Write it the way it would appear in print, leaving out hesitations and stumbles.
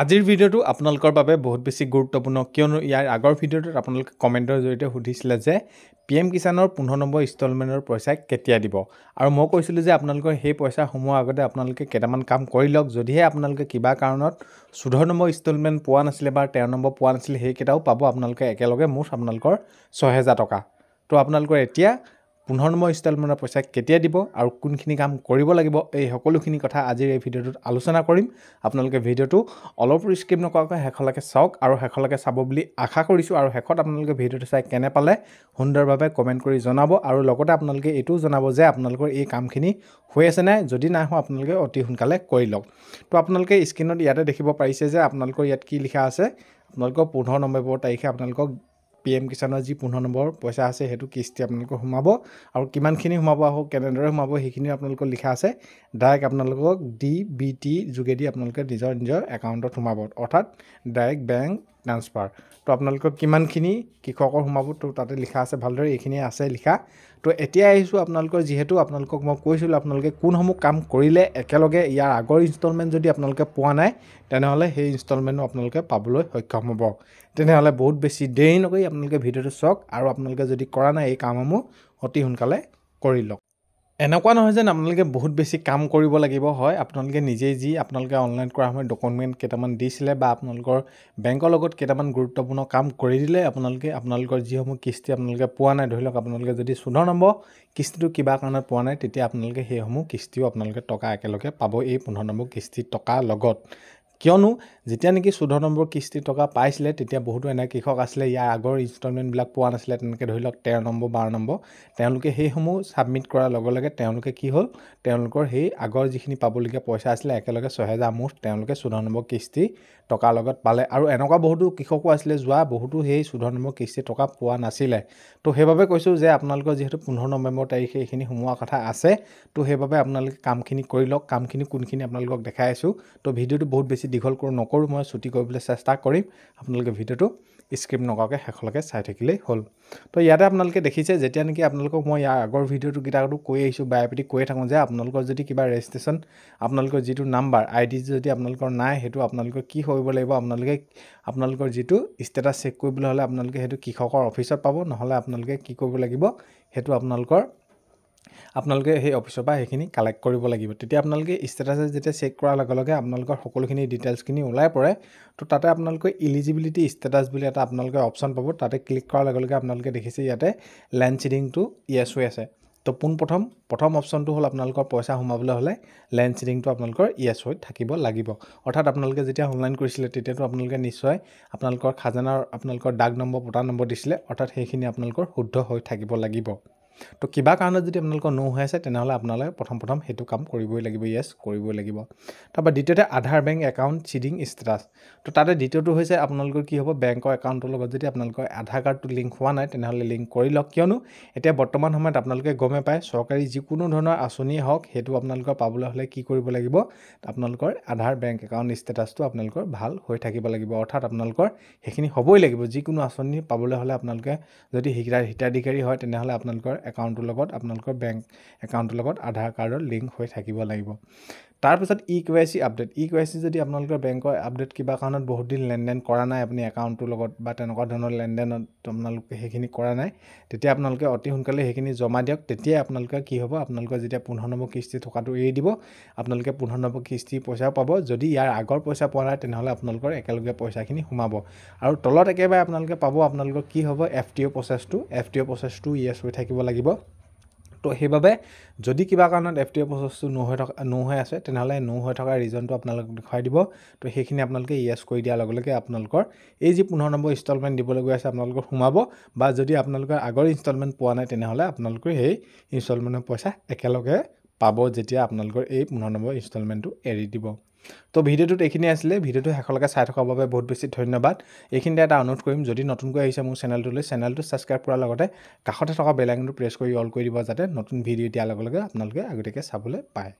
আজিৰ ভিডিঅ'টো আপোনালোকৰ বাবে বহুত বেছি গুৰুত্বপূৰ্ণ, কিয়নো ইয়াৰ আগৰ ভিডিঅ'টোত আপোনালোকে কমেণ্টৰ জৰিয়তে সুধিছিলে যে পিএম কিষাণৰ 15 নম্বৰ ইনষ্টলমেণ্টৰ পইচা কেতিয়া দিব, আৰু মই কৈছিলোঁ যে আপোনালোকৰ সেই পইচা সোমোৱাৰ আগতে আপোনালোকে কেইটামান কাম কৰি লওক। যদিহে আপোনালোকে কিবা কাৰণত 14 নম্বৰ ইনষ্টলমেণ্ট পোৱা নাছিলে বা 13 নম্বৰ পোৱা নাছিলে, সেইকেইটাও পাব আপোনালোকে একেলগে, মুঠ আপোনালোকৰ 6000 টকা। তো আপোনালোকৰ এতিয়া 15 নম্বৰ ইনষ্টলমেণ্টৰ পইচা কেতিয়া দিব আৰু কোনখিনি কাম কৰিব লাগিব, এই সকলোখিনি কথা আজিৰ এই ভিডিঅ'টোত আলোচনা কৰিম। আপোনালোকে ভিডিঅ'টো অলপ স্কিপ নকৰাকৈ শেষলৈকে চাওক আৰু শেষলৈকে চাব বুলি আশা কৰিছোঁ, আৰু শেষত আপোনালোকে ভিডিঅ'টো চাই কেনে পালে সুন্দৰভাৱে কমেণ্ট কৰি জনাব, আৰু লগতে আপোনালোকে এইটো জনাব যে আপোনালোকৰ এই কামখিনি হৈ আছে নাই। যদি নাই হোৱা আপোনালোকে অতি সোনকালে কৰি লওক। তো আপোনালোকে স্ক্ৰীনত ইয়াতে দেখিব পাৰিছে যে আপোনালোকৰ ইয়াত কি লিখা আছে, আপোনালোকৰ 15 নৱেম্বৰ তাৰিখে আপোনালোকক পিএম কিষাণৰ যি 15 নম্বৰ পইচা আছে সেইটো কিস্তি আপোনালোকৰ সোমাব, আৰু কিমানখিনি সোমাব আৰু কেনেদৰে সোমাব সেইখিনি আপোনালোকৰ লিখা আছে। ডাইৰেক্ট আপোনালোকক DBT যোগেদি আপোনালোকে নিজৰ নিজৰ একাউণ্টত সোমাব, অৰ্থাৎ ডাইৰেক্ট বেংক ট্ৰান্সফাৰ। তো আপোনালোকৰ কিমানখিনি কৃষকৰ সোমাব তো তাতে লিখা আছে, ভালদৰে এইখিনি আছে লিখা। তো এতিয়া আহিছোঁ আপোনালোকৰ, যিহেতু আপোনালোকক মই কৈছিলোঁ আপোনালোকে কোনসমূহ কাম কৰিলে একেলগে ইয়াৰ আগৰ ইনষ্টলমেণ্ট যদি আপোনালোকে পোৱা নাই তেনেহ'লে সেই ইনষ্টলমেণ্টো আপোনালোকে পাবলৈ সক্ষম হ'ব। তেনেহ'লে বহুত বেছি দেৰি নকৰি আপোনালোকে ভিডিঅ'টো চাওক, আৰু আপোনালোকে যদি কৰা নাই এই কামসমূহ অতি সোনকালে কৰি লওক। এনেকুৱা নহয় যেন আপোনালোকে বহুত বেছি কাম কৰিব লাগিব, হয় আপোনালোকে নিজেই যি আপোনালোকে অনলাইন কৰা সময়ত ডকুমেণ্ট কেইটামান দিছিলে বা আপোনালোকৰ বেংকৰ লগত কেইটামান গুৰুত্বপূৰ্ণ কাম কৰি দিলে আপোনালোকে আপোনালোকৰ যিসমূহ কিস্তি আপোনালোকে পোৱা নাই, ধৰি লওক আপোনালোকে যদি 14 নম্বৰ কিস্তিটো কিবা কাৰণত পোৱা নাই, তেতিয়া আপোনালোকে সেইসমূহ কিস্তিও আপোনালোকে টকা একেলগে পাব এই 15 নম্বৰ কিস্তিৰ টকা লগত। কিয়নো যেতিয়া নেকি 14 নম্বৰ কিস্তি টকা পাইছিলে তেতিয়া বহুতো এনে কৃষক আছিলে ইয়াৰ আগৰ ইনষ্টলমেণ্টবিলাক পোৱা নাছিলে, তেনেকৈ ধৰি লওক 13 নম্বৰ 12 নম্বৰ, তেওঁলোকে সেইসমূহ ছাবমিট কৰাৰ লগে লগে তেওঁলোকে কি হ'ল, তেওঁলোকৰ সেই আগৰ যিখিনি পাবলগীয়া পইচা আছিলে একেলগে 6000 মুঠ তেওঁলোকে 14 নম্বৰ কিস্তি টকাৰ লগত পালে। আৰু এনেকুৱা বহুতো কৃষকো আছিলে যোৱা বহুতো সেই 14 নম্বৰ কিস্তি টকা পোৱা নাছিলে। তো সেইবাবে কৈছোঁ যে আপোনালোকৰ যিহেতু 15 নৱেম্বৰ তাৰিখে এইখিনি সোমোৱাৰ কথা আছে, তো সেইবাবে আপোনালোকে কামখিনি কৰি লওক। কামখিনি কোনখিনি আপোনালোকক দেখাই আছোঁ। তো ভিডিঅ'টো বহুত বেছি দীঘল নকৰোঁ, মই ছুটি কৰিবলৈ চেষ্টা কৰিম। আপোনালোকে ভিডিঅ'টো স্ক্ৰিপ্ট নকৰাকৈ শেষলৈকে চাই থাকিলেই হ'ল। তো ইয়াতে আপোনালোকে দেখিছে, যেতিয়া নেকি আপোনালোকক মই ইয়াৰ আগৰ ভিডিঅ'টোকেইটাতো কৈ আহিছোঁ, বায়'মেট্ৰিক কৈ থাকোঁ যে আপোনালোকৰ যদি কিবা ৰেজিষ্ট্ৰেশ্যন আপোনালোকৰ যিটো নাম্বাৰ ID যদি আপোনালোকৰ নাই, সেইটো আপোনালোকৰ কি কৰিব লাগিব, আপোনালোকে আপোনালোকৰ যিটো ষ্টেটাছ চেক কৰিবলৈ হ'লে আপোনালোকে সেইটো কৃষকৰ অফিচত পাব, নহ'লে আপোনালোকে কি কৰিব লাগিব, সেইটো আপোনালোকে সেই অফিচৰ পৰা সেইখিনি কালেক্ট কৰিব লাগিব। তেতিয়া আপোনালোকে ষ্টেটাছ যেতিয়া চেক কৰাৰ লগে লগে আপোনালোকৰ সকলোখিনি ডিটেইলছখিনি ওলাই পৰে। তো তাতে আপোনালোকে ইলিজিবিলিটি ষ্টেটাছ বুলি এটা আপোনালোকে অপশ্যন পাব, তাতে ক্লিক কৰাৰ লগে লগে আপোনালোকে দেখিছে ইয়াতে লেণ্ড চিডিংটো ইয়েছ হৈ আছে। তো প্ৰথম অপশ্যনটো হ'ল আপোনালোকৰ পইচা সোমাবলৈ হ'লে লেণ্ড চিডিংটো আপোনালোকৰ ইয়েছ হৈ থাকিব লাগিব, অৰ্থাৎ আপোনালোকে যেতিয়া অনলাইন কৰিছিলে তেতিয়াতো আপোনালোকে নিশ্চয় আপোনালোকৰ খাজানাৰ আপোনালোকৰ ডাক নম্বৰ পটা নম্বৰ দিছিলে, অৰ্থাৎ সেইখিনি আপোনালোকৰ শুদ্ধ হৈ থাকিব লাগিব। তো কিবা কাৰণত যদি আপোনালোকৰ ন হৈ আছে তেনেহ'লে আপোনালোকে প্ৰথম সেইটো কাম কৰিবই লাগিব, ইয়েছ কৰিবই লাগিব। তাৰপৰা দ্বিতীয়তে Aadhaar bank account seeding status. তো তাতে দ্বিতীয়টো হৈছে আপোনালোকৰ কি হ'ব, বেংকৰ একাউণ্টৰ লগত যদি আপোনালোকৰ আধাৰ কাৰ্ডটো লিংক হোৱা নাই তেনেহ'লে লিংক কৰি লওক। কিয়নো এতিয়া বৰ্তমান সময়ত আপোনালোকে গমে পায়, চৰকাৰী যিকোনো ধৰণৰ আঁচনিয়ে হওক সেইটো আপোনালোকৰ পাবলৈ হ'লে কি কৰিব লাগিব, আপোনালোকৰ আধাৰ বেংক একাউণ্ট ষ্টেটাছটো আপোনালোকৰ ভাল হৈ থাকিব লাগিব, অৰ্থাৎ আপোনালোকৰ সেইখিনি হ'বই লাগিব। যিকোনো আঁচনি পাবলৈ হ'লে আপোনালোকে যদি হিতাধিকাৰী হয় তেনেহ'লে আপোনালোকৰ একাউণ্টৰ লগত আপোনালোকৰ বেংক একাউণ্টৰ লগত আধাৰ কাৰ্ডৰ লিংক হৈ থাকিব লাগিব। তাৰপিছত EKYC আপডেট। EKYC যদি আপোনালোকৰ বেংকৰ আপডেট কিবা কাৰণত বহুত দিন লেনদেন কৰা নাই, আপুনি একাউণ্টটোৰ লগত বা তেনেকুৱা ধৰণৰ লেনদেনত আপোনালোকে সেইখিনি কৰা নাই, তেতিয়া আপোনালোকে অতি সোনকালে সেইখিনি জমা দিয়ক। তেতিয়া আপোনালোকে কি হ'ব, আপোনালোকৰ যেতিয়া 15 নম্বৰ কিস্তি থকাটো এৰি দিব আপোনালোকে 15 নম্বৰ কিস্তি পইচাও পাব। যদি ইয়াৰ আগৰ পইচা পোৱা নাই তেনেহ'লে আপোনালোকৰ একেলগে পইচাখিনি সোমাব, আৰু তলত একেবাৰে আপোনালোকে পাব আপোনালোকৰ কি হ'ব FTO প্ৰচেছটো ইয়েছ হৈ থাকিব লাগিব। তো সেইবাবে যদি কিবা কাৰণত FTO প্ৰচেছটো ন হৈ আছে তেনেহ'লে ন হৈ থকা ৰিজনটো আপোনালোকক দেখুৱাই দিব। তো সেইখিনি আপোনালোকে ইয়েছ কৰি দিয়াৰ লগে লগে আপোনালোকৰ এই যি 15 নম্বৰ ইনষ্টলমেণ্ট দিবলৈ গৈ আছে আপোনালোকৰ সোমাব, বা যদি আপোনালোকৰ আগৰ ইনষ্টলমেণ্ট পোৱা নাই তেনেহ'লে আপোনালোকে সেই ইনষ্টলমেণ্টৰ পইচা একেলগে পাব যেতিয়া আপোনালোকৰ এই 15 নম্বৰ ইনষ্টলমেণ্টটো এৰি দিব। তো ভিডিঅ'টোত এইখিনি আছিলে। ভিডিঅ'টো শেষলৈকে চাই থকাৰ বাবে বহুত বেছি ধন্যবাদ। এইখিনিতে এটা অনুৰোধ কৰিম, যদি নতুনকৈ আহিছে মোৰ চেনেলটোলৈ, চেনেলটো ছাবস্ক্ৰাইব কৰাৰ লগতে কাষতে থকা বেল আইকনটো প্ৰেছ কৰি অল কৰি দিব, যাতে নতুন ভিডিঅ' দিয়াৰ লগে লগে আপোনালোকে আগতীয়াকৈ চাবলৈ পায়।